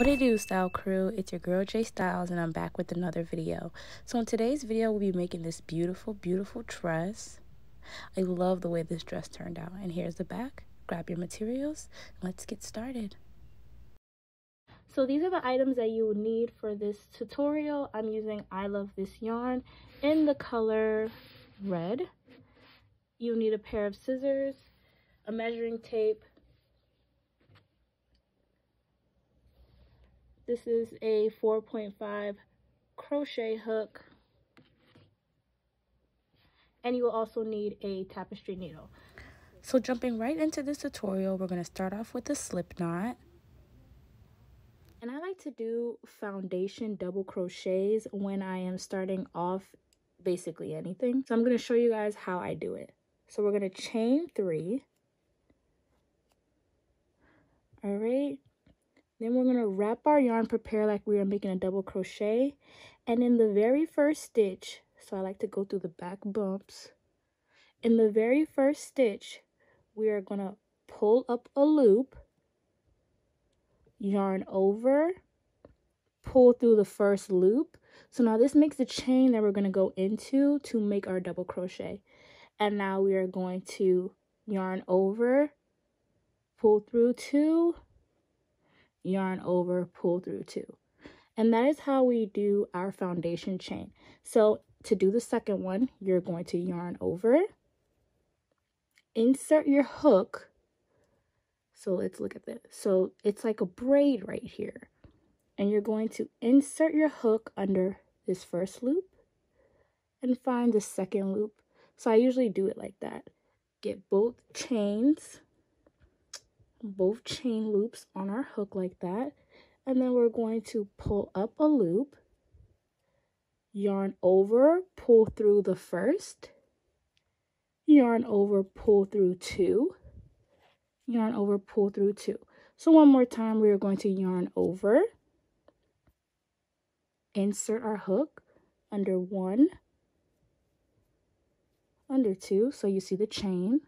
What it do, style crew? It's your girl JayStyles, and I'm back with another video. So in today's video, we'll be making this beautiful dress. I love the way this dress turned out, and here's the back. Grab your materials and let's get started. So these are the items that you will need for this tutorial. I'm using I Love This Yarn in the color red. You'll need a pair of scissors, a measuring tape. This is a 4.5 crochet hook, and you will also need a tapestry needle. So jumping right into this tutorial, we're going to start off with a slip knot. And I like to do foundation double crochets when I am starting off basically anything. So I'm going to show you guys how I do it. So we're going to chain 3. All right. Then we're going to wrap our yarn, prepare like we are making a double crochet. And in the very first stitch, so I like to go through the back bumps. In the very first stitch, we are going to pull up a loop, yarn over, pull through the first loop. So now this makes the chain that we're going to go into to make our double crochet. And now we are going to yarn over, pull through 2. Yarn over, pull through 2, and that is how we do our foundation chain. So to do the second one, you're going to yarn over, insert your hook. So let's look at this. So it's like a braid right here, and you're going to insert your hook under this first loop and find the second loop. So I usually do it like that. Get both chain loops on our hook like that, and then we're going to pull up a loop, yarn over, pull through the first, yarn over, pull through 2, yarn over, pull through 2. So one more time, we are going to yarn over, insert our hook under 1, under 2, so you see the chain,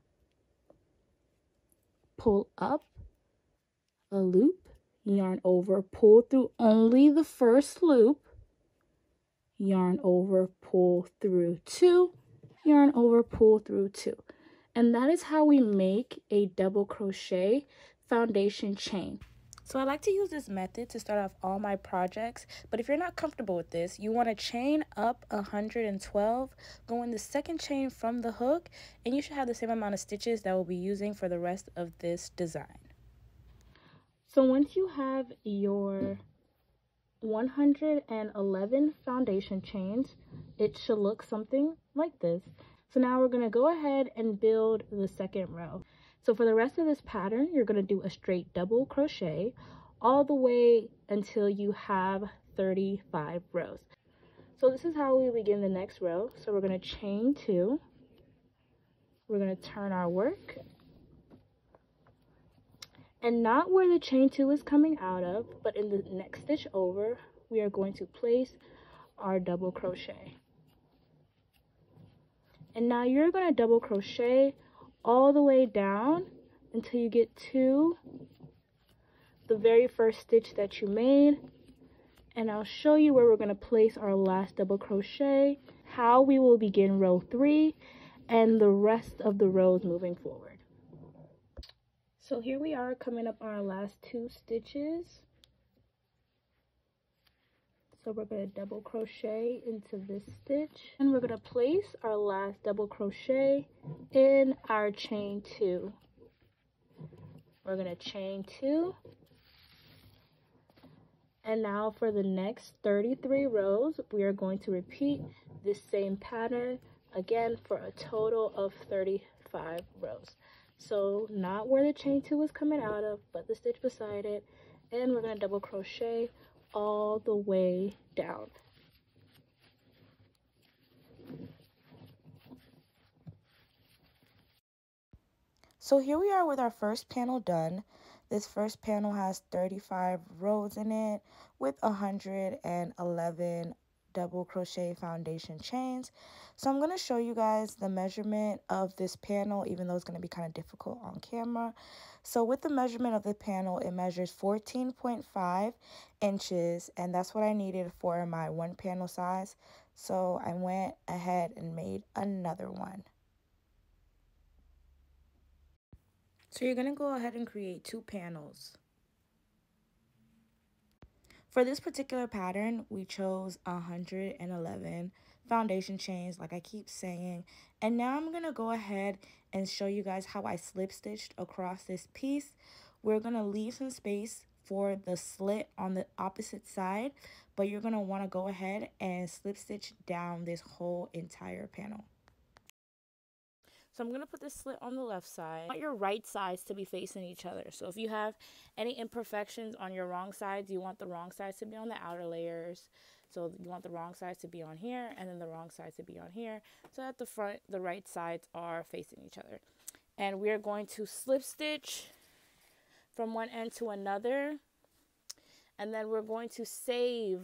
pull up a loop, yarn over, pull through only the first loop, yarn over, pull through 2, yarn over, pull through 2. And that is how we make a double crochet foundation chain. So I like to use this method to start off all my projects, but if you're not comfortable with this, you want to chain up 112, go in the second chain from the hook, and you should have the same amount of stitches that we'll be using for the rest of this design. So once you have your 111 foundation chains, it should look something like this. So now we're going to go ahead and build the second row. So for the rest of this pattern, you're going to do a straight double crochet all the way until you have 35 rows. So this is how we begin the next row. So we're going to chain 2. We're going to turn our work. And not where the chain 2 is coming out of, but in the next stitch over, we are going to place our double crochet. And now you're going to double crochet all the way down until you get to the very first stitch that you made, and I'll show you where we're going to place our last double crochet, how we will begin row 3 and the rest of the rows moving forward. So here we are coming up on our last 2 stitches. So we're going to double crochet into this stitch, and we're going to place our last double crochet in our chain 2. We're going to chain 2. And now for the next 33 rows, we are going to repeat this same pattern again for a total of 35 rows. So not where the chain 2 is coming out of, but the stitch beside it, and we're going to double crochet all the way down. So here we are with our first panel done. This first panel has 35 rows in it with 111 double crochet foundation chains. So I'm going to show you guys the measurement of this panel, even though it's going to be kind of difficult on camera. So with the measurement of the panel, it measures 14.5 inches, and that's what I needed for my one panel size. So I went ahead and made another one. So you're going to go ahead and create two panels. For this particular pattern, we chose 111 foundation chains, like I keep saying. And now I'm going to go ahead and show you guys how I slip stitched across this piece. We're going to leave some space for the slit on the opposite side, but you're going to want to go ahead and slip stitch down this whole entire panel. So I'm going to put this slit on the left side. I want your right sides to be facing each other. So if you have any imperfections on your wrong sides, you want the wrong sides to be on the outer layers. So you want the wrong sides to be on here, and then the wrong sides to be on here, so that the front, the right sides are facing each other. And we are going to slip stitch from one end to another. And then we're going to save,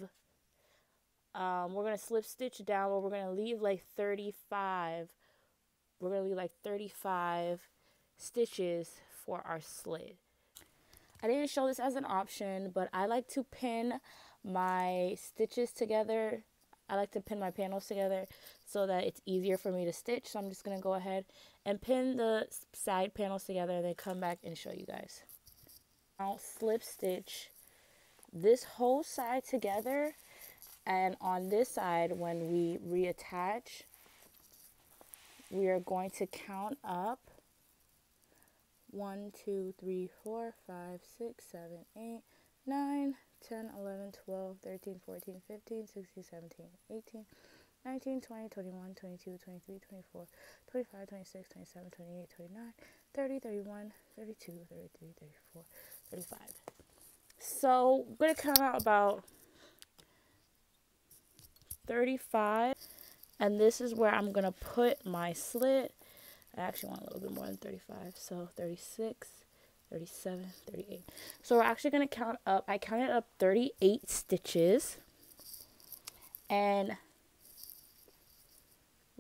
we're going to slip stitch down, but we're going to leave like 35. We're going to leave like 35 stitches for our slit. I didn't show this as an option, but I like to pin my stitches together. I like to pin my panels together so that it's easier for me to stitch. So I'm just going to go ahead and pin the side panels together and then come back and show you guys. I'll slip stitch this whole side together, and on this side, when we reattach, we are going to count up 1, 2, 3, 4, 5, 6, 7, 8, 9, 10, 11, 12, 13, 14, 15, 16, 17, 18, 19, 20, 21, 22, 23, 24, 25, 26, 27, 28, 29, 30, 31, 32, 33, 34, 35. So I'm going to count out about 35. And this is where I'm going to put my slit. I actually want a little bit more than 35. So 36, 37, 38. So we're actually going to count up. I counted up 38 stitches. And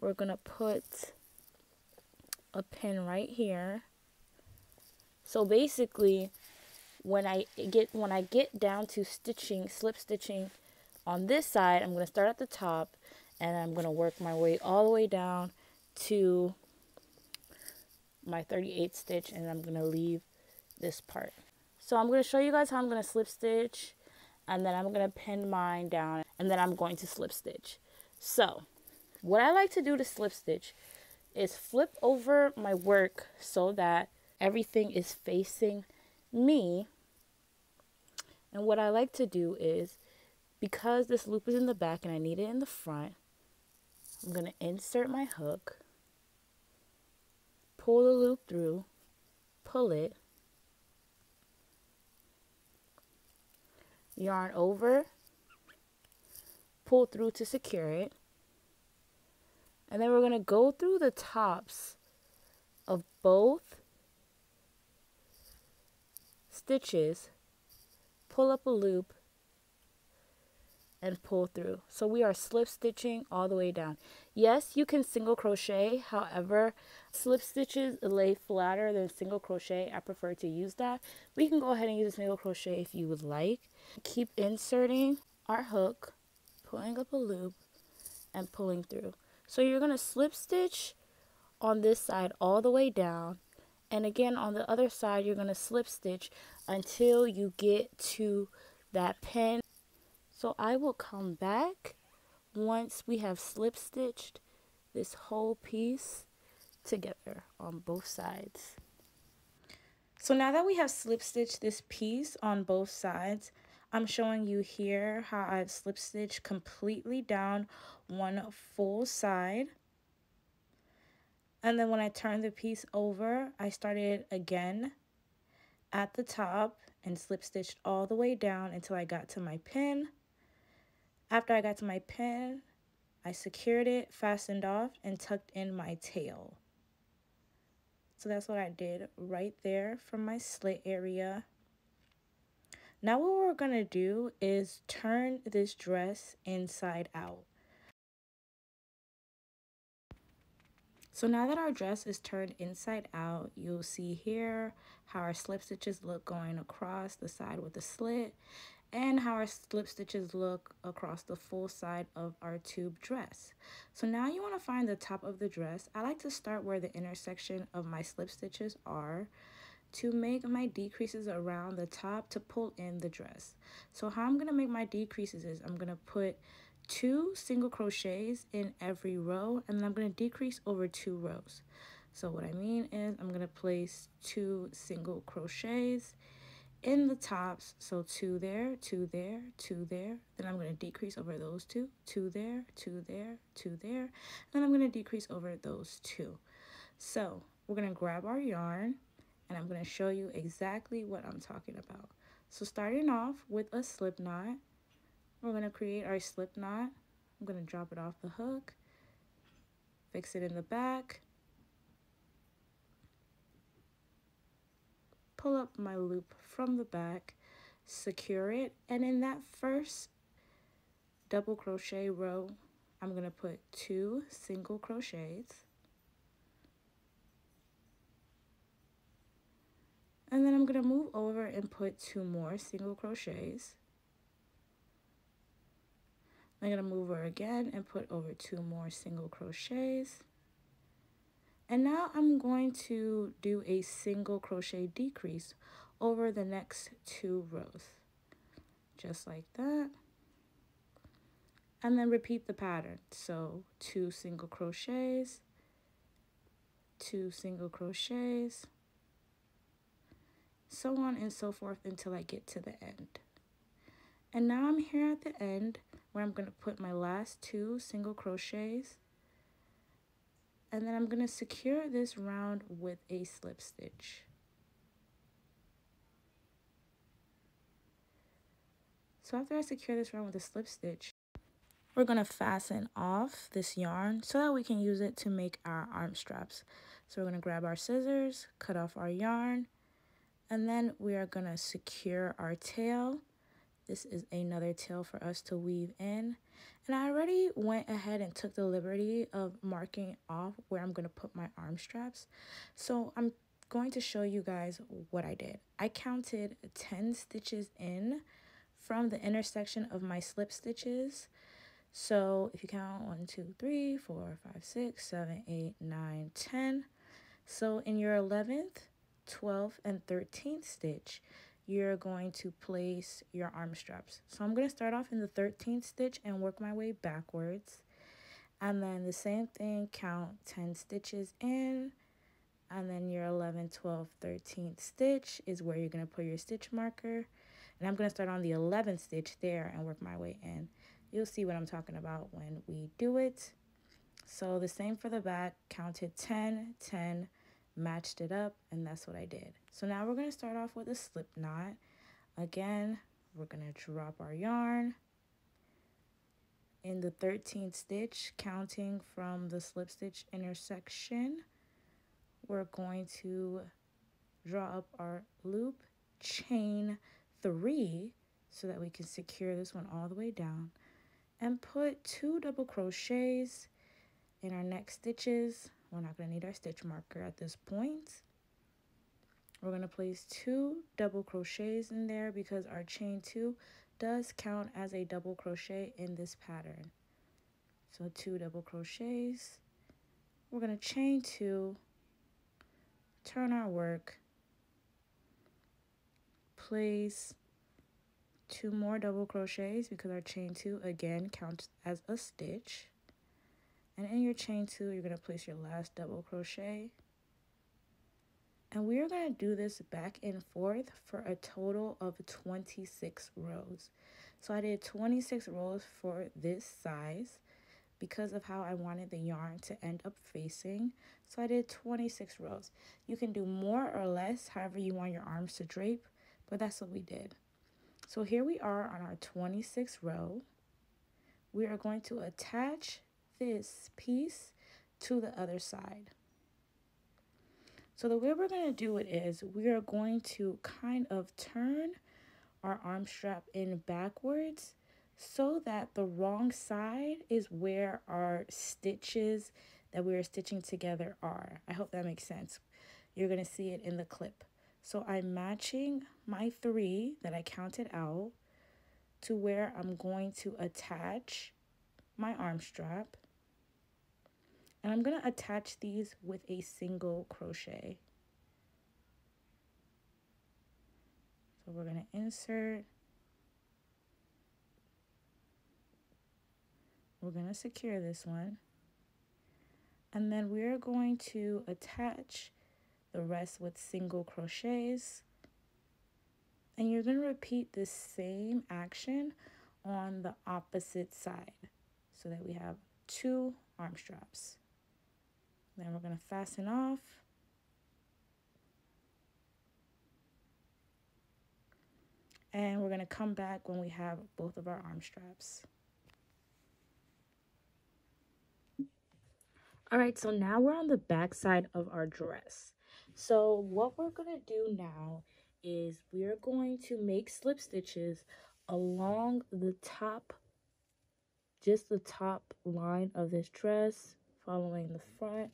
we're going to put a pin right here. So basically, when I get down to stitching, slip stitching on this side, I'm going to start at the top. And I'm going to work my way all the way down to my 38th stitch, and I'm going to leave this part. So I'm going to show you guys how I'm going to slip stitch, and then I'm going to pin mine down, and then I'm going to slip stitch. So what I like to do to slip stitch is flip over my work so that everything is facing me. And what I like to do is, because this loop is in the back and I need it in the front, I'm going to insert my hook, pull the loop through, pull it, yarn over, pull through to secure it, and then we're going to go through the tops of both stitches, pull up a loop, and pull through. So we are slip stitching all the way down. Yes, you can single crochet, however, slip stitches lay flatter than single crochet. I prefer to use that. We can go ahead and use a single crochet if you would like. Keep inserting our hook, pulling up a loop, and pulling through. So you're going to slip stitch on this side all the way down, and again on the other side you're going to slip stitch until you get to that pin. So I will come back once we have slip stitched this whole piece together on both sides. So now that we have slip stitched this piece on both sides, I'm showing you here how I've slip stitched completely down one full side. And then when I turned the piece over, I started again at the top and slip stitched all the way down until I got to my pin. After I got to my pin, I secured it, fastened off, and tucked in my tail. So that's what I did right there from my slit area. Now what we're going to do is turn this dress inside out. So now that our dress is turned inside out, you'll see here how our slip stitches look going across the side with the slit and how our slip stitches look across the full side of our tube dress. So now you want to find the top of the dress. I like to start where the intersection of my slip stitches are to make my decreases around the top to pull in the dress. So how I'm going to make my decreases is I'm going to put 2 single crochets in every row, and then I'm going to decrease over 2 rows. So what I mean is I'm going to place 2 single crochets in the tops, so 2 there, 2 there, 2 there, then I'm going to decrease over those 2, 2 there, 2 there, 2 there, and then I'm going to decrease over those 2. So we're going to grab our yarn, and I'm going to show you exactly what I'm talking about. So starting off with a slip knot, we're going to create our slip knot. I'm going to drop it off the hook, fix it in the back, pull up my loop from the back, secure it, and in that first double crochet row, I'm going to put 2 single crochets. And then I'm going to move over and put 2 more single crochets. I'm going to move over again and put over 2 more single crochets. And now I'm going to do a single crochet decrease over the next 2 rows. Just like that. And then repeat the pattern. So 2 single crochets, 2 single crochets, so on and so forth until I get to the end. And now I'm here at the end, where I'm going to put my last 2 single crochets, and then I'm going to secure this round with a slip stitch. So after I secure this round with a slip stitch, we're going to fasten off this yarn so that we can use it to make our arm straps. So we're going to grab our scissors, cut off our yarn, and then we are going to secure our tail. This is another tail for us to weave in. And I already went ahead and took the liberty of marking off where I'm going to put my arm straps. So I'm going to show you guys what I did. I counted 10 stitches in from the intersection of my slip stitches. So if you count 1, 2, 3, 4, 5, 6, 7, 8, 9, 10. So in your 11th, 12th, and 13th stitch, you're going to place your arm straps. So I'm going to start off in the 13th stitch and work my way backwards. And then the same thing, count 10 stitches in. And then your 11, 12, 13th stitch is where you're going to put your stitch marker. And I'm going to start on the 11th stitch there and work my way in. You'll see what I'm talking about when we do it. So the same for the back, counted 10, 10, matched it up, and that's what I did. So now we're going to start off with a slip knot. Again, we're going to drop our yarn in the 13th stitch, counting from the slip stitch intersection. We're going to draw up our loop, chain 3 so that we can secure this one all the way down, and put 2 double crochets in our next stitches. We're not going to need our stitch marker at this point. We're going to place 2 double crochets in there because our chain 2 does count as a double crochet in this pattern. So 2 double crochets. We're going to chain 2, turn our work, place 2 more double crochets because our chain 2 again counts as a stitch. And in your chain 2, you're going to place your last double crochet. And we are going to do this back and forth for a total of 26 rows. So I did 26 rows for this size because of how I wanted the yarn to end up facing. So I did 26 rows. You can do more or less, however you want your arms to drape, but that's what we did. So here we are on our 26th row. We are going to attach this piece to the other side. So the way we're going to do it is we are going to kind of turn our arm strap in backwards so that the wrong side is where our stitches that we are stitching together are. I hope that makes sense. You're going to see it in the clip. So I'm matching my 3 that I counted out to where I'm going to attach my arm strap. And I'm going to attach these with a single crochet. So we're going to insert. We're going to secure this one. And then we're going to attach the rest with single crochets. And you're going to repeat this same action on the opposite side so that we have 2 arm straps. Then we're going to fasten off. And we're going to come back when we have both of our arm straps. All right, so now we're on the back side of our dress. So what we're going to do now is we're going to make slip stitches along the top, just the top line of this dress, following the front,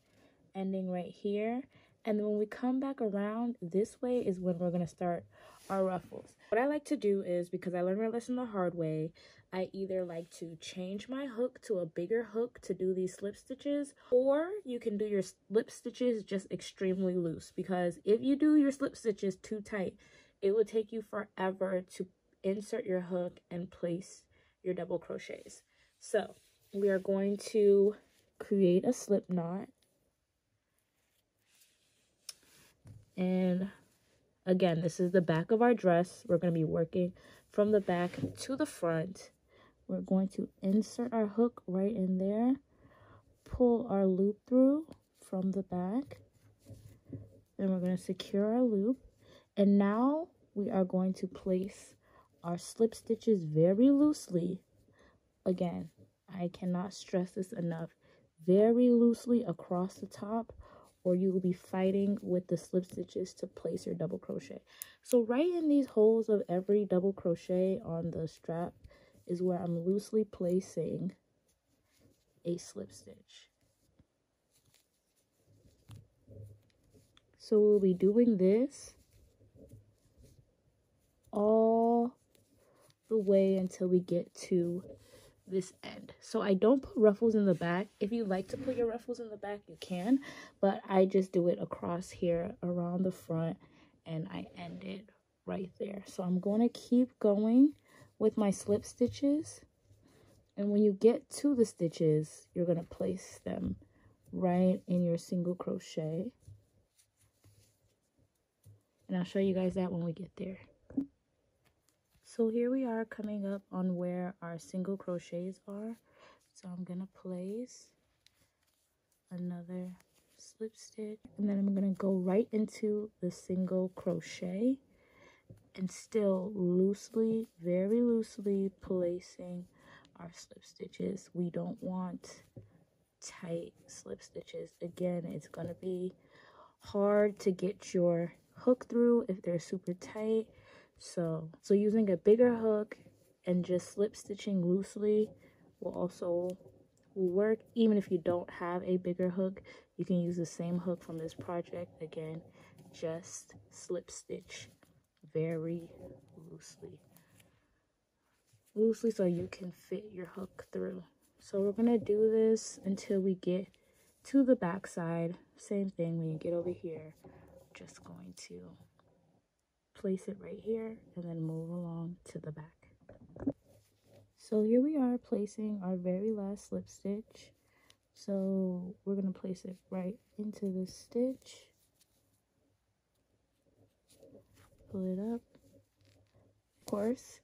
ending right here. And then when we come back around this way is when we're going to start our ruffles. What I like to do is, because I learned my lesson the hard way, I either like to change my hook to a bigger hook to do these slip stitches, or you can do your slip stitches just extremely loose, because if you do your slip stitches too tight, it will take you forever to insert your hook and place your double crochets. So we are going to create a slip knot. And again, this is the back of our dress. We're going to be working from the back to the front. We're going to insert our hook right in there, pull our loop through from the back, then we're going to secure our loop. And now we are going to place our slip stitches very loosely. Again, I cannot stress this enough, very loosely across the top, or you will be fighting with the slip stitches to place your double crochet. So right in these holes of every double crochet on the strap is where I'm loosely placing a slip stitch. So we'll be doing this all the way until we get to this end. So I don't put ruffles in the back. If you like to put your ruffles in the back, you can, but I just do it across here around the front, and I end it right there. So I'm going to keep going with my slip stitches, and when you get to the stitches, you're going to place them right in your single crochet, and I'll show you guys that when we get there. So here we are coming up on where our single crochets are. So I'm going to place another slip stitch, and then I'm going to go right into the single crochet and still loosely, very loosely placing our slip stitches. We don't want tight slip stitches. Again, it's going to be hard to get your hook through if they're super tight. So using a bigger hook and just slip stitching loosely will work. Even if you don't have a bigger hook, you can use the same hook from this project. Again, just slip stitch very loosely so you can fit your hook through. So we're going to do this until we get to the back side. Same thing, when you get over here, just going to place it right here and then move along to the back. So here we are placing our very last slip stitch. So we're going to place it right into this stitch, pull it up, of course,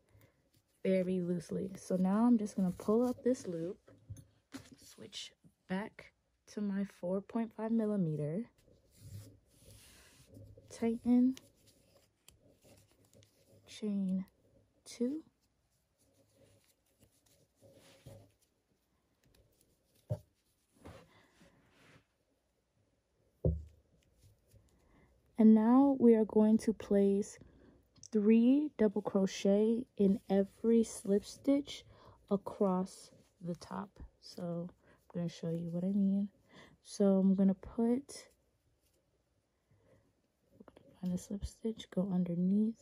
very loosely. So now I'm just going to pull up this loop, switch back to my 4.5mm, tighten, chain 2, and now we are going to place 3 double crochet in every slip stitch across the top. So I'm going to show you what I mean. So I'm going to put, find the slip stitch, go underneath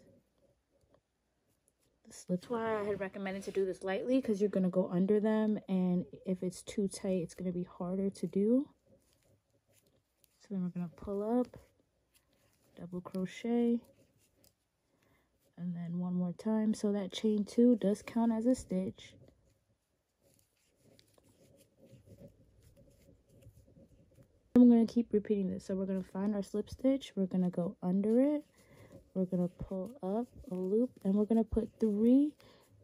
the slip. That's why I had recommended to do this lightly, because you're going to go under them, and if it's too tight, it's going to be harder to do. So then we're going to pull up, double crochet, and then one more time. So that chain 2 does count as a stitch. I'm going to keep repeating this. So we're going to find our slip stitch, we're going to go under it, we're going to pull up a loop, and we're going to put 3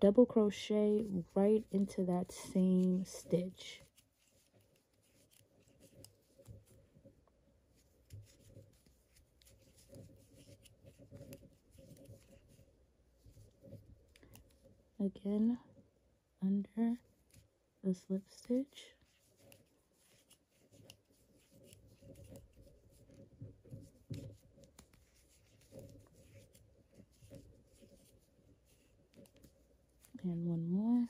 double crochet right into that same stitch. Again, under the slip stitch. And one more.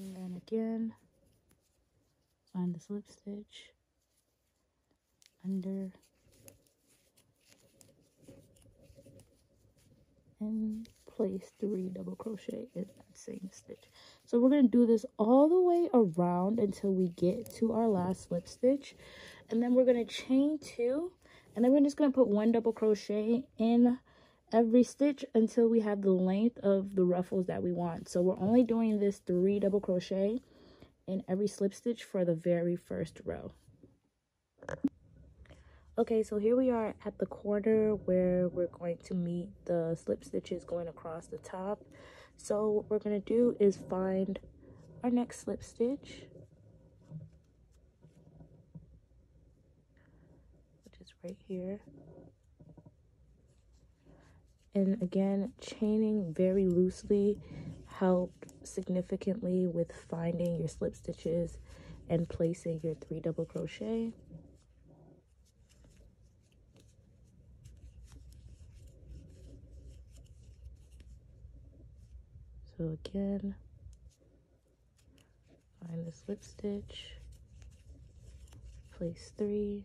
And then again, find the slip stitch, under, and place 3 double crochet in that same stitch. So we're going to do this all the way around until we get to our last slip stitch. And then we're going to chain 2. And then we're just going to put 1 double crochet in every stitch until we have the length of the ruffles that we want. So we're only doing this 3 double crochet in every slip stitch for the very first row. Okay, so here we are at the corner where we're going to meet the slip stitches going across the top. So what we're going to do is find our next slip stitch, right here, and again, chaining very loosely helped significantly with finding your slip stitches and placing your 3 double crochet. So again, find the slip stitch, place 3,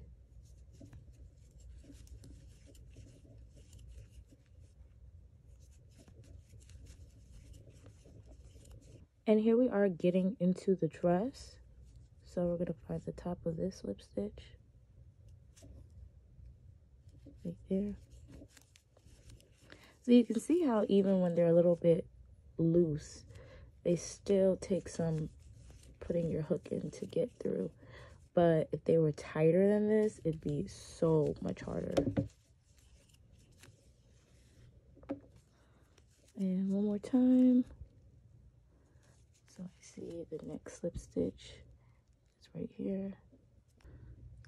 and here we are getting into the dress. So we're going to find the top of this slip stitch right there. So you can see how even when they're a little bit loose, they still take some putting your hook in to get through, but if they were tighter than this, it'd be so much harder. And one more time. See, the next slip stitch is right here.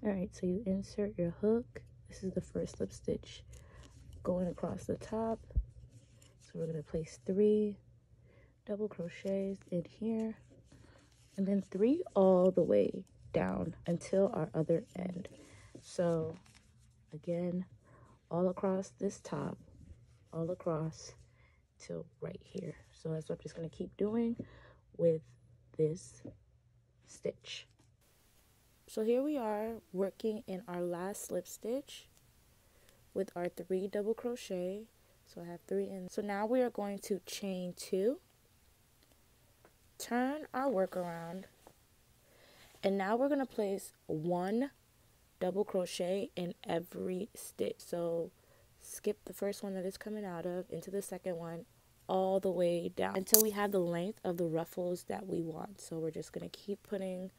All right, so you insert your hook. This is the first slip stitch going across the top. So we're going to place 3 double crochets in here, and then 3 all the way down until our other end. So again, all across this top, all across till right here. So that's what I'm just going to keep doing with this stitch. So here we are working in our last slip stitch with our 3 double crochet. So I have 3 in. So now we are going to chain 2, turn our work around, and now we're going to place 1 double crochet in every stitch. So skip the first one that is coming out of into the second one, all the way down until we have the length of the ruffles that we want. So we're just going to keep putting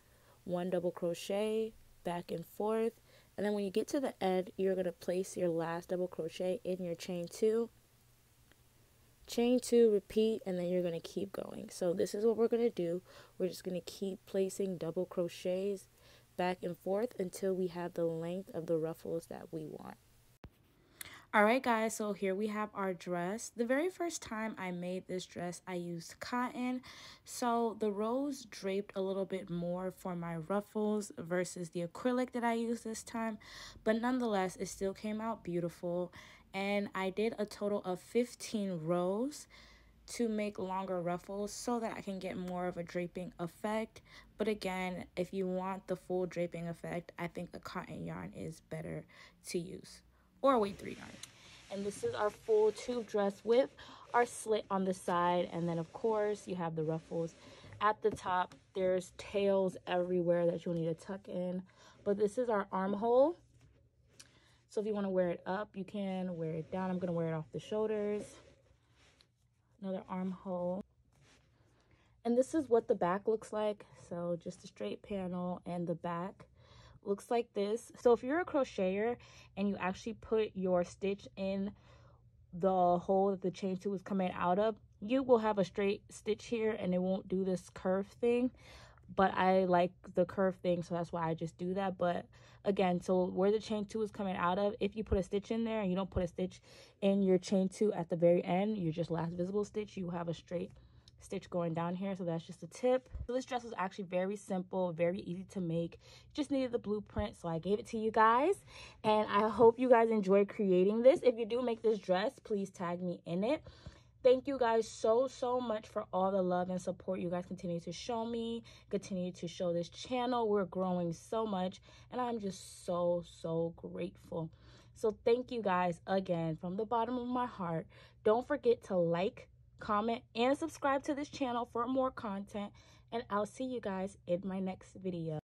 1 double crochet back and forth, and then when you get to the end, you're going to place your last double crochet in your chain 2, chain 2, repeat, and then you're going to keep going. So this is what we're going to do. We're just going to keep placing double crochets back and forth until we have the length of the ruffles that we want. Alright guys, so here we have our dress. The very first time I made this dress, I used cotton. So the rose draped a little bit more for my ruffles versus the acrylic that I used this time. But nonetheless, it still came out beautiful. And I did a total of 15 rows to make longer ruffles so that I can get more of a draping effect. But again, if you want the full draping effect, I think a cotton yarn is better to use. Or a weight 3 yarn. And this is our full tube dress with our slit on the side, and then of course you have the ruffles at the top. There's tails everywhere that you'll need to tuck in, but this is our armhole. So if you want to wear it up, you can wear it down. I'm going to wear it off the shoulders. Another armhole. And this is what the back looks like. So just a straight panel, and the back looks like this. So if you're a crocheter and you actually put your stitch in the hole that the chain 2 is coming out of, you will have a straight stitch here and it won't do this curve thing. But I like the curve thing, so that's why I just do that. But again, so where the chain 2 is coming out of, if you put a stitch in there and you don't put a stitch in your chain 2 at the very end, your just last visible stitch, you have a straight stitch going down here. So that's just a tip. So this dress was actually very simple, very easy to make. Just needed the blueprint, so I gave it to you guys, and I hope you guys enjoy creating this. If you do make this dress, please tag me in it. Thank you guys so much for all the love and support you guys continue to show me, continue to show this channel. We're growing so much, and I'm just so grateful. So thank you guys again from the bottom of my heart. Don't forget to like, comment, and subscribe to this channel for more content, and I'll see you guys in my next video.